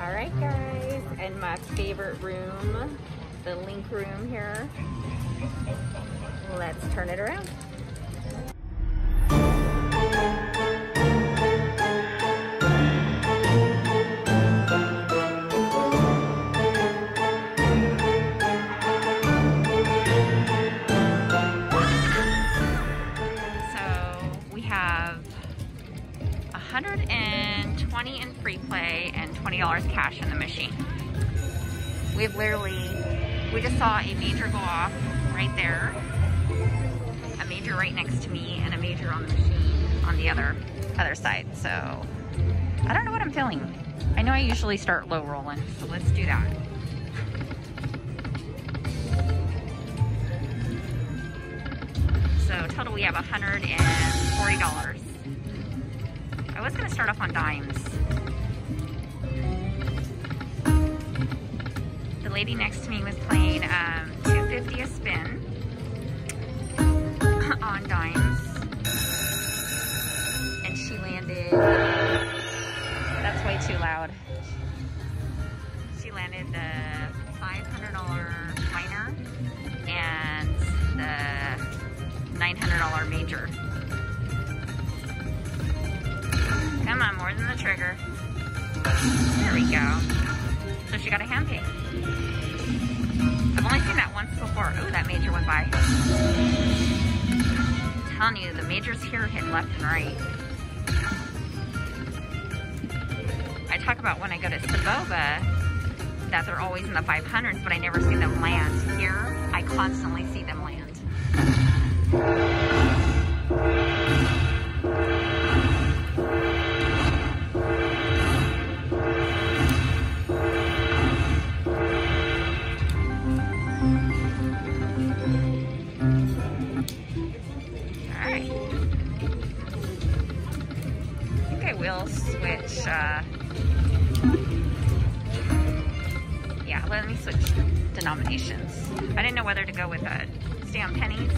All right, guys, and my favorite room, the link room here. Let's turn it around. So we have $120 in free play and $20 cash in the machine. We've literally, we just saw a major go off right there, a major right next to me, and a major on the machine on the other side. So I don't know what I'm feeling. I know I usually start low rolling, so let's do that. So total we have $140. I was gonna start off on dimes. The lady next to me was playing $2.50 a spin on dimes, and she landed, that's way too loud, she landed the $500 minor and the $900 major. Come on, more than the trigger. There we go. So she got a hand pig. I've only seen that once before. Oh, that major went by. I'm telling you, the majors here hit left and right. I talk about when I go to Soboba that they're always in the 500s, but I never see them land. Here, I constantly see them land. Yeah, let me switch denominations. I didn't know whether to go with a stay on pennies.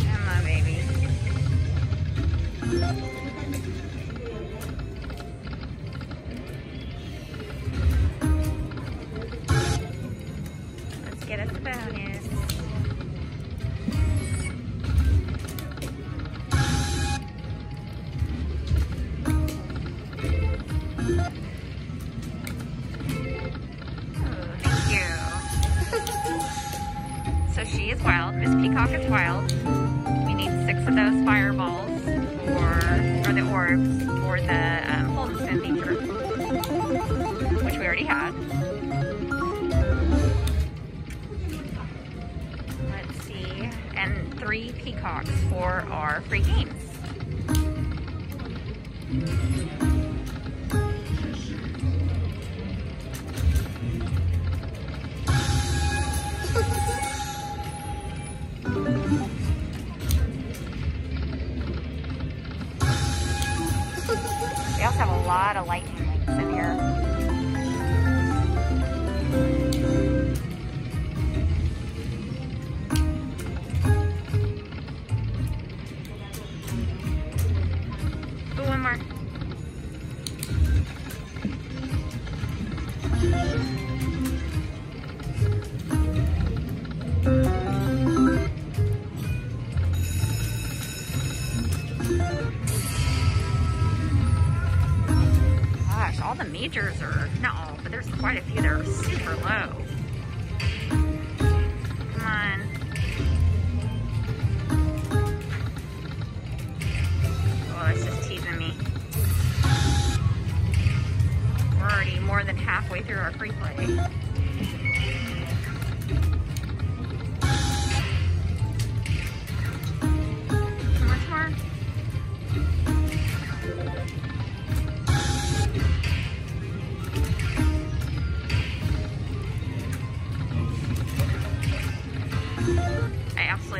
Come on, baby. Let's get us a bonus. Peacock is wild. We need 6 of those fireballs or the orbs or the hold and spin feature, which we already had. Let's see, and 3 peacocks for our free games. A lot of lightning links in here. Ooh, one more. All the majors are, not all, but there's quite a few that are super low. Come on. Oh, that's just teasing me. We're already more than halfway through our free play.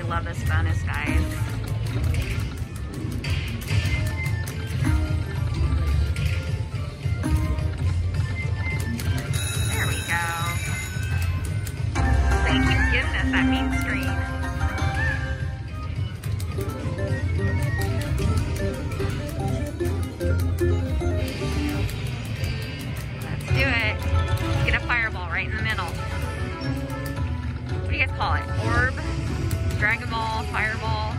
Love this bonus, guys. There we go. They keep giving us that mean screen. cannonball, fireball.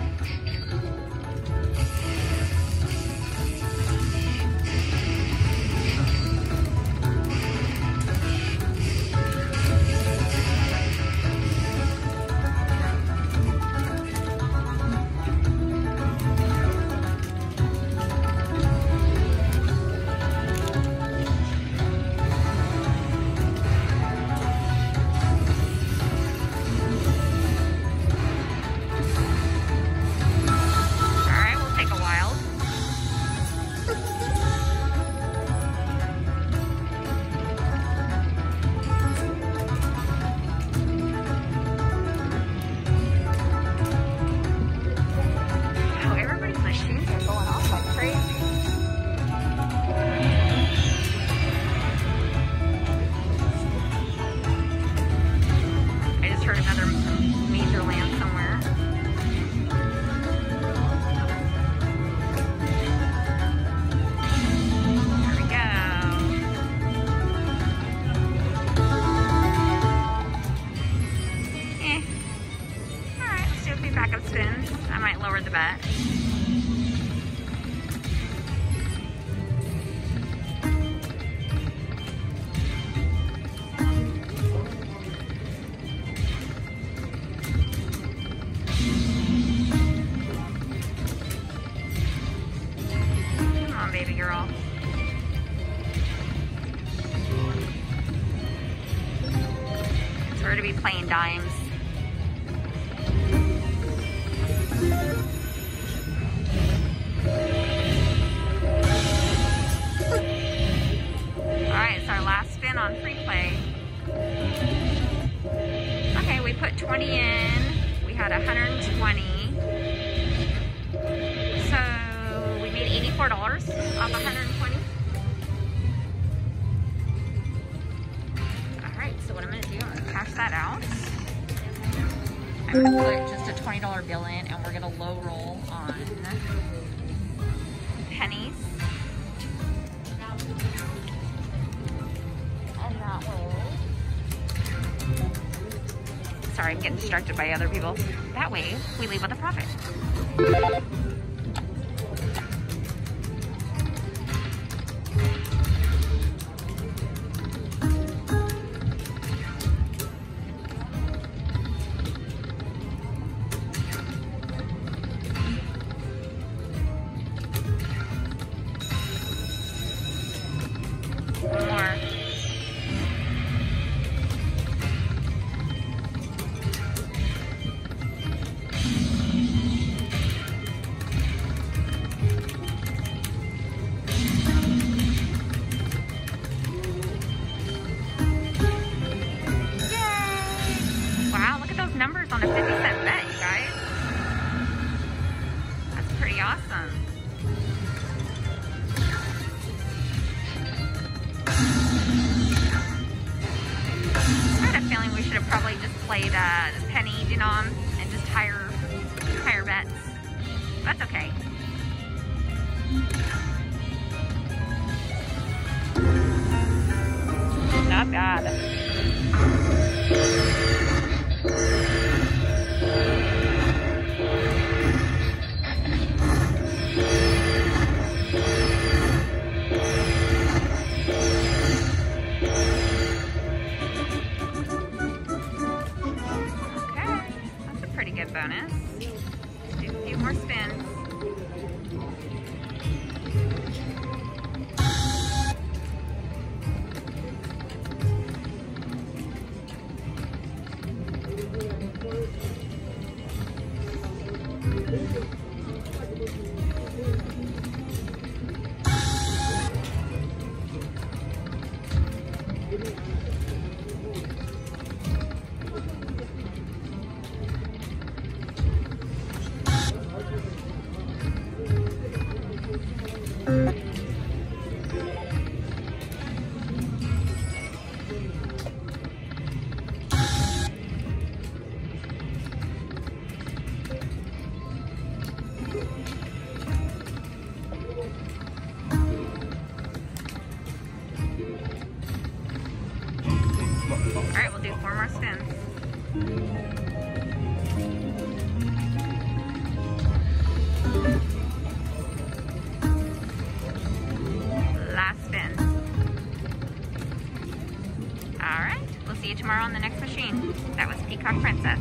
Dimes. Alright, it's our last spin on free play. Okay, we put 20 in. We had 120. So we made $84 off 120. Alright, so what I'm going to do, I'm going to cash that out. I'm going to put just a $20 bill in, and we're going to low roll on pennies. And that will... Sorry, I'm getting distracted by other people. That way, we leave with a profit. Not bad. Okay, that's a pretty good bonus. Let's do a few more spins. Alright, we'll do four more spins. tomorrow on the next machine. That was Peacock Princess.